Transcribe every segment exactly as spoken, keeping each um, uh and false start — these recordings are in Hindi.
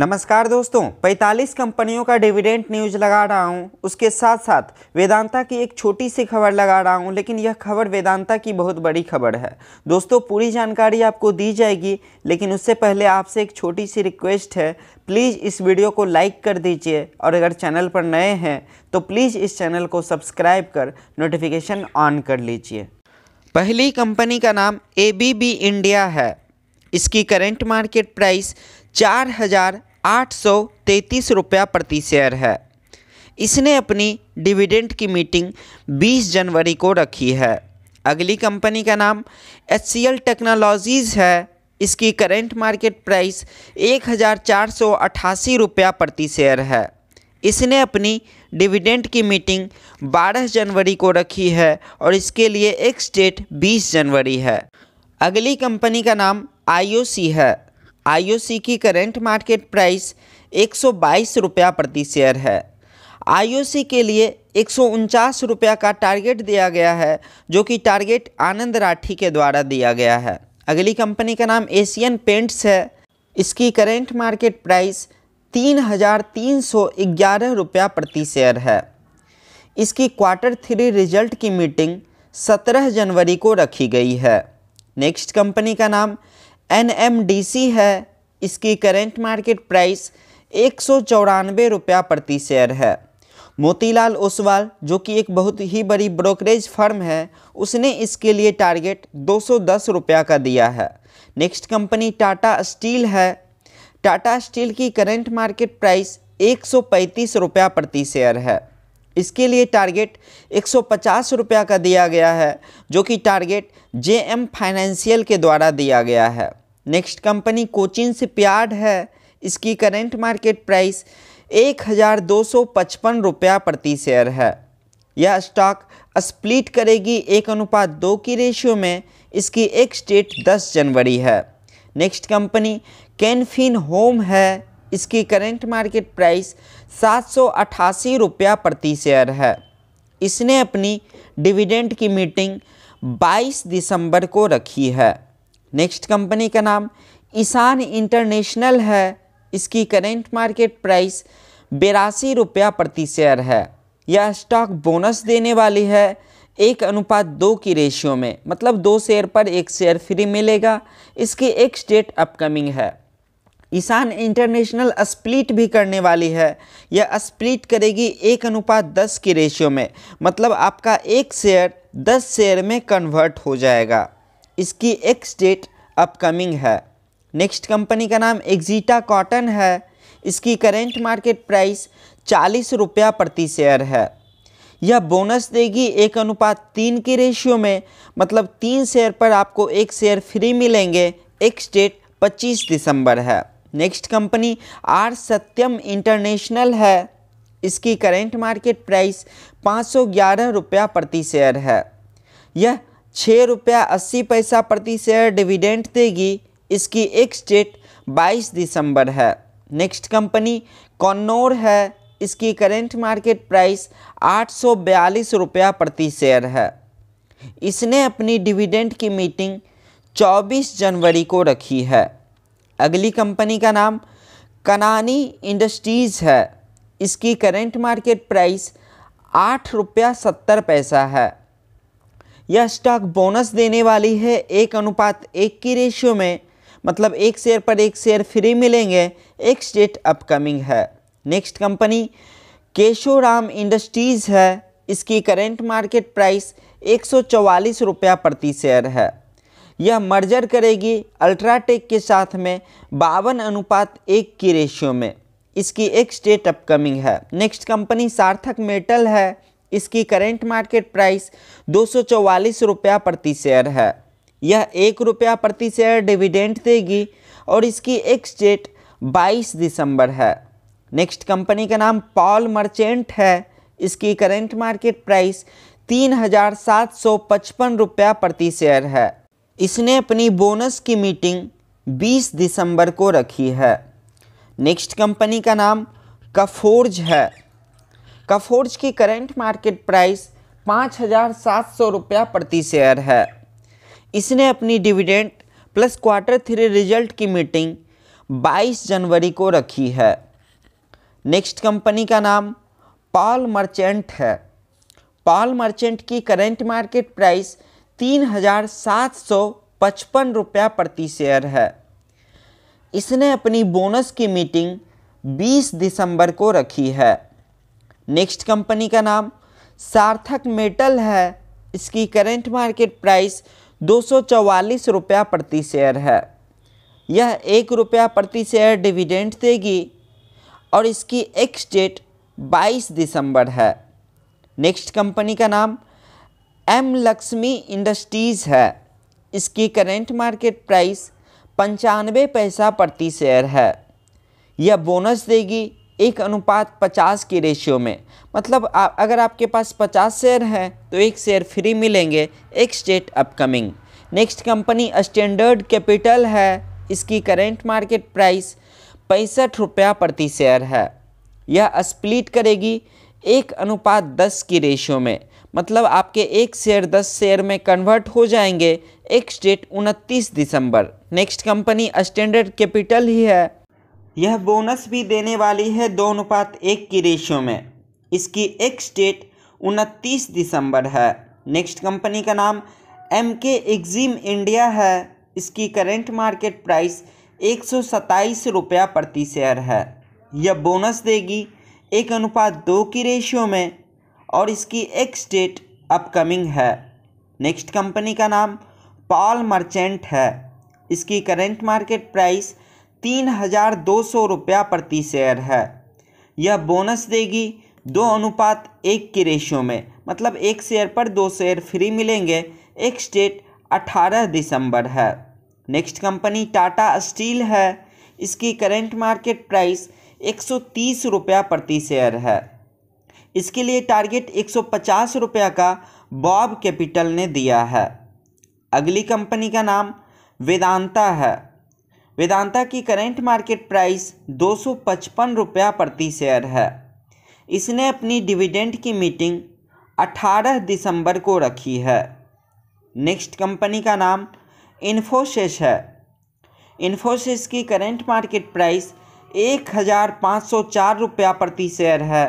नमस्कार दोस्तों, पैंतालीस कंपनियों का डिविडेंड न्यूज लगा रहा हूं। उसके साथ साथ वेदांता की एक छोटी सी खबर लगा रहा हूं, लेकिन यह खबर वेदांता की बहुत बड़ी खबर है। दोस्तों पूरी जानकारी आपको दी जाएगी, लेकिन उससे पहले आपसे एक छोटी सी रिक्वेस्ट है, प्लीज़ इस वीडियो को लाइक कर दीजिए और अगर चैनल पर नए हैं तो प्लीज़ इस चैनल को सब्सक्राइब कर नोटिफिकेशन ऑन कर लीजिए। पहली कंपनी का नाम ए बी बी इंडिया है। इसकी करेंट मार्केट प्राइस चार हज़ार आठ सौ तैंतीस रुपया प्रति शेयर है। इसने अपनी डिविडेंड की मीटिंग बीस जनवरी को रखी है। अगली कंपनी का नाम एच सी एल टेक्नोलॉजीज़ है। इसकी करेंट मार्केट प्राइस एक हज़ार चार सौ अट्ठासी रुपया प्रति शेयर है। इसने अपनी डिविडेंड की मीटिंग बारह जनवरी को रखी है और इसके लिए एक्स डेट बीस जनवरी है। अगली कंपनी का नाम आई ओ सी है। आई ओ सी की करेंट मार्केट प्राइस एक सौ बाईस रुपया प्रति शेयर है। आई ओ सी के लिए एक सौ उनचास रुपया का टारगेट दिया गया है, जो कि टारगेट आनंद राठी के द्वारा दिया गया है। अगली कंपनी का नाम एशियन पेंट्स है। इसकी करेंट मार्केट प्राइस तीन हज़ार तीन सौ ग्यारह रुपया प्रति शेयर है। इसकी क्वार्टर थ्री रिजल्ट की मीटिंग सत्रह जनवरी को रखी गई है। नेक्स्ट कंपनी का नाम एन एम डी सी है। इसकी करेंट मार्केट प्राइस एक सौ चौरानवे रुपया प्रति शेयर है। मोतीलाल ओसवाल, जो कि एक बहुत ही बड़ी ब्रोकरेज फर्म है, उसने इसके लिए टारगेट दो सौ दस रुपया का दिया है। नेक्स्ट कंपनी टाटा स्टील है। टाटा स्टील की करेंट मार्केट प्राइस एक सौ पैंतीस रुपया प्रति शेयर है। इसके लिए टारगेट एक सौ पचास रुपया का दिया गया है, जो कि टारगेट जे एम फाइनेंशियल के द्वारा दिया गया है। नेक्स्ट कंपनी कोचिन शिपयार्ड है। इसकी करेंट मार्केट प्राइस एक हज़ार दो सौ पचपन रुपया प्रति शेयर है। यह स्टॉक स्प्लिट करेगी एक अनुपात दो की रेशियो में। इसकी एक्स डेट दस जनवरी है। नेक्स्ट कंपनी कैनफिन होम है। इसकी करेंट मार्केट प्राइस सात सौ अट्ठासी रुपया प्रति शेयर है। इसने अपनी डिविडेंड की मीटिंग बाईस दिसंबर को रखी है। नेक्स्ट कंपनी का नाम ईशान इंटरनेशनल है। इसकी करेंट मार्केट प्राइस बेरासी रुपया प्रति शेयर है। यह स्टॉक बोनस देने वाली है एक अनुपात दो की रेशियो में, मतलब दो शेयर पर एक शेयर फ्री मिलेगा। इसकी एक्स डेट अपकमिंग है। ईशान इंटरनेशनल स्प्लिट भी करने वाली है। यह स्प्लिट करेगी एक अनुपात दस की रेशियो में, मतलब आपका एक शेयर दस शेयर में कन्वर्ट हो जाएगा। इसकी एक्स डेट अपकमिंग है। नेक्स्ट कंपनी का नाम एक्जिटा कॉटन है। इसकी करेंट मार्केट प्राइस चालीस रुपया प्रति शेयर है। यह बोनस देगी एक अनुपात तीन की रेशियो में, मतलब तीन शेयर पर आपको एक शेयर फ्री मिलेंगे। एक्स डेट पच्चीस दिसंबर है। Next company R Satyam international है। इसकी करेंट मार्केट प्राइस पाँच सौ ग्यारह रुपया प्रति शेयर है। यह छः रुपया अस्सी पैसा प्रति शेयर डिविडेंड देगी। इसकी एक्स डेट बाईस दिसंबर है। नेक्स्ट कंपनी कन्नौर है। इसकी करेंट मार्केट प्राइस आठ सौ बयालीस रुपया प्रति शेयर है। इसने अपनी डिविडेंड की मीटिंग चौबीस जनवरी को रखी है। अगली कंपनी का नाम कनानी इंडस्ट्रीज़ है। इसकी करेंट मार्केट प्राइस आठ रुपया सत्तर पैसा है। यह स्टॉक बोनस देने वाली है एक अनुपात एक की रेशियो में, मतलब एक शेयर पर एक शेयर फ्री मिलेंगे। एक्स डेट अपकमिंग है। नेक्स्ट कंपनी केशोराम इंडस्ट्रीज़ है। इसकी करेंट मार्केट प्राइस एक सौ चौवालीस रुपया प्रति शेयर है। यह मर्जर करेगी अल्ट्राटेक के साथ में बावन अनुपात एक की रेशियो में। इसकी एक्स डेट अपकमिंग है। नेक्स्ट कंपनी सार्थक मेटल है। इसकी करेंट मार्केट प्राइस दो सौ चौवालीस रुपया प्रति शेयर है। यह एक रुपया प्रति शेयर डिविडेंड देगी और इसकी एक्स डेट बाईस दिसंबर है। नेक्स्ट कंपनी का नाम पॉल मर्चेंट है। इसकी करेंट मार्केट प्राइस तीन हज़ार सात सौ पचपन रुपया प्रति शेयर है। इसने अपनी बोनस की मीटिंग बीस दिसंबर को रखी है। नेक्स्ट कंपनी का नाम कफोर्ज है। कफोर्ज की करेंट मार्केट प्राइस पाँच हज़ार सात सौ रुपया प्रति शेयर है। इसने अपनी dividend plus quarter three result की मीटिंग बाईस जनवरी को रखी है। नेक्स्ट कंपनी का नाम पॉल मर्चेंट है। पॉल मर्चेंट की करेंट मार्केट प्राइस तीन हज़ार सात सौ पचपन रुपया प्रति शेयर है। इसने अपनी बोनस की मीटिंग बीस दिसंबर को रखी है। नेक्स्ट कंपनी का नाम सार्थक मेटल है। इसकी करेंट मार्केट प्राइस दो सौ चवालीस रुपया प्रति शेयर है। यह एक रुपया प्रति शेयर डिविडेंड देगी और इसकी एक्स डेट बाईस दिसंबर है। नेक्स्ट कंपनी का नाम एम लक्ष्मी इंडस्ट्रीज़ है। इसकी करेंट मार्केट प्राइस पंचानवे पैसा प्रति शेयर है। यह बोनस देगी एक अनुपात पचास की रेशियो में, मतलब आ, अगर आपके पास पचास शेयर हैं तो एक शेयर फ्री मिलेंगे। Ex date upcoming. Next company standard capital है। इसकी करेंट मार्केट प्राइस पैंसठ रुपया प्रति शेयर है। यह स्प्लिट करेगी एक अनुपात दस की रेशियो में, मतलब आपके एक शेयर दस शेयर में कन्वर्ट हो जाएंगे। एक्स डेट उनतीस दिसंबर। नेक्स्ट कंपनी स्टैंडर्ड कैपिटल ही है। यह बोनस भी देने वाली है दो अनुपात एक की रेशियो में। इसकी एक्स डेट उनतीस दिसंबर है। नेक्स्ट कंपनी का नाम एम के एग्जिम इंडिया है। इसकी करेंट मार्केट प्राइस एक सौ सत्ताईस रुपया प्रति शेयर है। यह बोनस देगी एक अनुपात दो की रेशियो में और इसकी एक्स डेट अपकमिंग है। नेक्स्ट कंपनी का नाम पॉल मर्चेंट है। इसकी करेंट मार्केट प्राइस तीन हज़ार दो सौ रुपया प्रति शेयर है। यह बोनस देगी दो अनुपात एक की रेशियो में, मतलब एक शेयर पर दो शेयर फ्री मिलेंगे। एक्स डेट अठारह दिसंबर है। नेक्स्ट कंपनी टाटा स्टील है। इसकी करेंट मार्केट प्राइस एक सौ तीस रुपया प्रति शेयर है। इसके लिए टारगेट एक सौ पचास रुपया का बॉब कैपिटल ने दिया है। अगली कंपनी का नाम वेदांता है। वेदांता की करेंट मार्केट प्राइस दो सौ पचपन रुपया प्रति शेयर है। इसने अपनी डिविडेंड की मीटिंग अठारह दिसंबर को रखी है। नेक्स्ट कंपनी का नाम इन्फोसिस है। इन्फोसिस की करेंट मार्केट प्राइस एक हज़ार पाँच सौ चार रुपया प्रति शेयर है।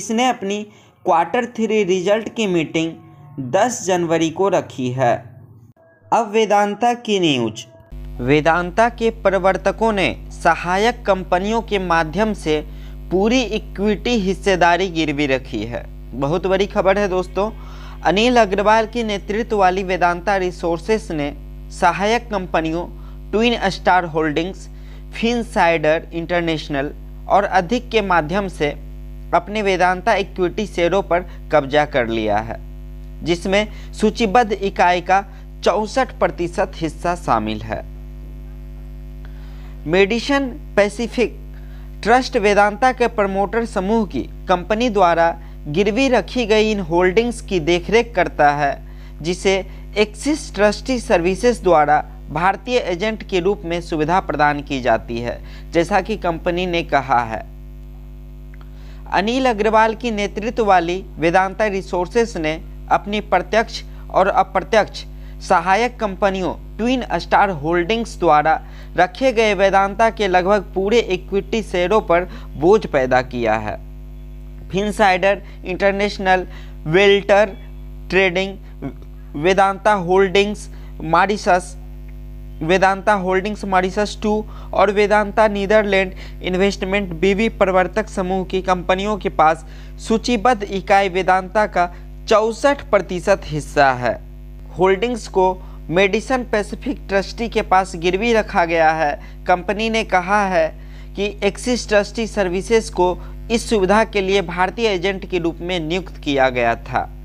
इसने अपनी क्वार्टर थ्री रिजल्ट की मीटिंग दस जनवरी को रखी है। अब वेदांता की न्यूज। वेदांता के प्रवर्तकों ने सहायक कंपनियों के माध्यम से पूरी इक्विटी हिस्सेदारी गिरवी रखी है। बहुत बड़ी खबर है दोस्तों। अनिल अग्रवाल के नेतृत्व वाली वेदांता रिसोर्सेस ने सहायक कंपनियों twin star holdings, Finsider international और अधिक के माध्यम से अपने वेदांता इक्विटी शेयरों पर कब्जा कर लिया है, जिसमें सूचीबद्ध इकाई का चौंसठ प्रतिशत हिस्सा शामिल है। मेडिसन पैसिफिक ट्रस्ट वेदांता के प्रमोटर समूह की कंपनी द्वारा गिरवी रखी गई इन होल्डिंग्स की देखरेख करता है, जिसे एक्सिस ट्रस्टी सर्विसेज द्वारा भारतीय एजेंट के रूप में सुविधा प्रदान की जाती है, जैसा कि कंपनी ने कहा है। अनिल अग्रवाल की नेतृत्व वाली वेदांता रिसोर्सेस ने अपनी प्रत्यक्ष और अप्रत्यक्ष सहायक कंपनियों ट्विन स्टार होल्डिंग्स द्वारा रखे गए वेदांता के लगभग पूरे इक्विटी शेयरों पर बोझ पैदा किया है। Finsider international, Welter trading, Vedanta holdings Mauritius, Vedanta holdings Mauritius two और वेदांता नीदरलैंड इन्वेस्टमेंट बीवी प्रवर्तक समूह की कंपनियों के पास सूचीबद्ध इकाई वेदांता का चौंसठ प्रतिशत हिस्सा है। होल्डिंग्स को मेडिसन पैसिफिक ट्रस्टी के पास गिरवी रखा गया है। कंपनी ने कहा है कि एक्सिस ट्रस्टी सर्विसेज को इस सुविधा के लिए भारतीय एजेंट के रूप में नियुक्त किया गया था।